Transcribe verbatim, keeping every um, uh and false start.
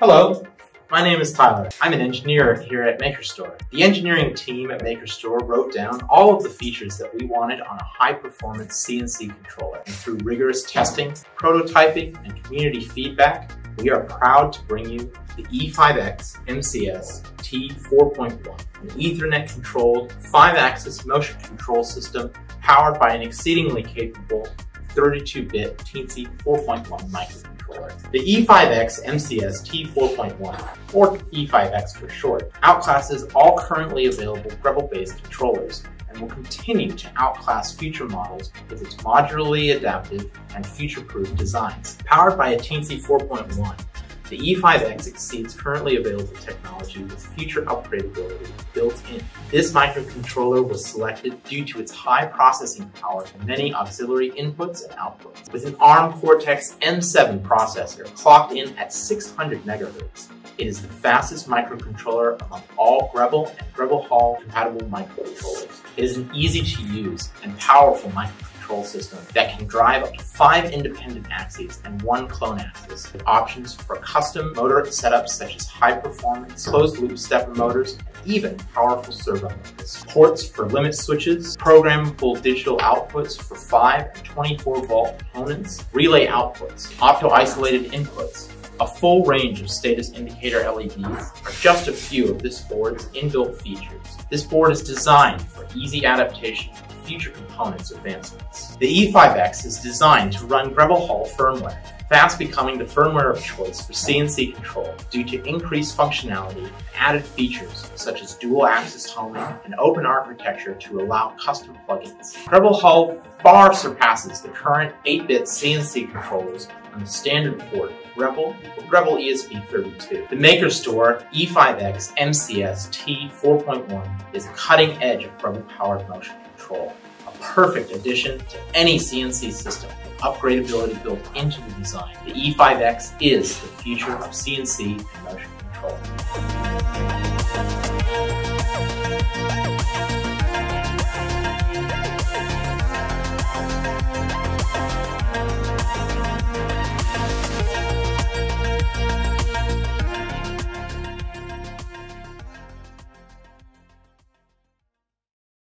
Hello, my name is Tyler. I'm an engineer here at MakerStore. The engineering team at MakerStore wrote down all of the features that we wanted on a high-performance C N C controller. And through rigorous testing, prototyping, and community feedback, we are proud to bring you the E five X M C S T four point one, an Ethernet-controlled five-axis motion control system powered by an exceedingly capable thirty-two bit Teensy four point one microcontroller. The E five X M C S T four point one, or E five X for short, outclasses all currently available Grble-based controllers and will continue to outclass future models with its modularly adaptive and future-proof designs. Powered by a Teensy four point one, the E five X exceeds currently available technology with future upgradability built in. This microcontroller was selected due to its high processing power and many auxiliary inputs and outputs. With an ARM Cortex M seven processor clocked in at six hundred megahertz, it is the fastest microcontroller among all Grble and grble H A L compatible microcontrollers. It is an easy-to-use and powerful microcontroller system that can drive up to five independent axes and one clone axis, with options for custom motor setups such as high-performance, closed-loop stepper motors, and even powerful servo motors. Ports for limit switches, programmable digital outputs for five and twenty-four volt components, relay outputs, opto-isolated inputs, a full range of status indicator L E Ds are just a few of this board's inbuilt features. This board is designed for easy adaptation to future components advancements. The E five X is designed to run grble H A L firmware, fast becoming the firmware of choice for C N C control due to increased functionality and added features such as dual-axis homing and open architecture to allow custom plugins. grble H A L far surpasses the current eight bit C N C controllers on the standard port Grble or Grble E S P thirty-two. The MakerStore E five X M C S T four point one is a cutting edge of Grble-powered motion control, a perfect addition to any C N C system with upgradability built into the design. The E five X is the future of C N C and motion control.